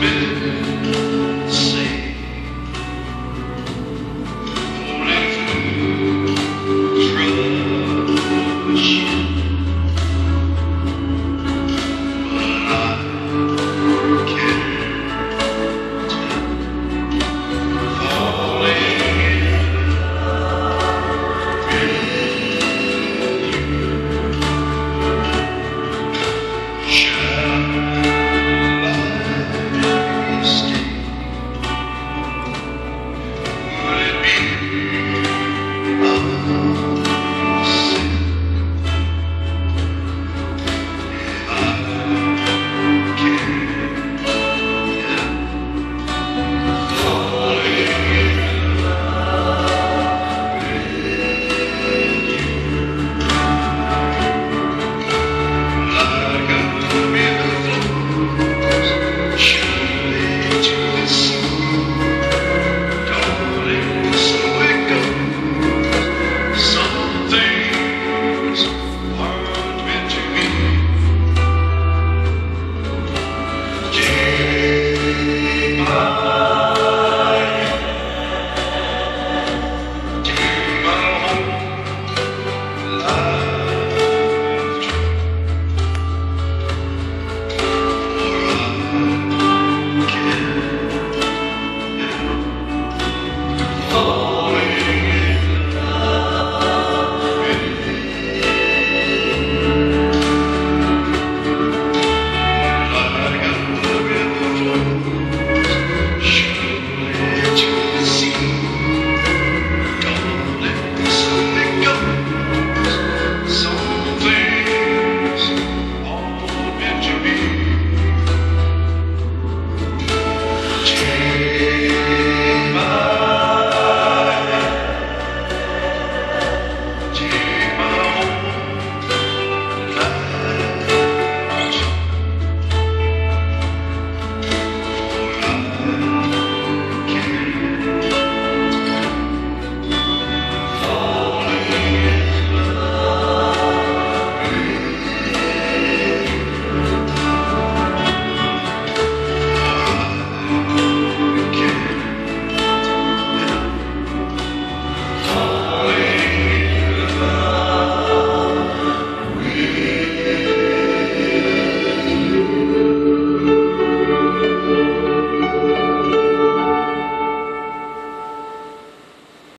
been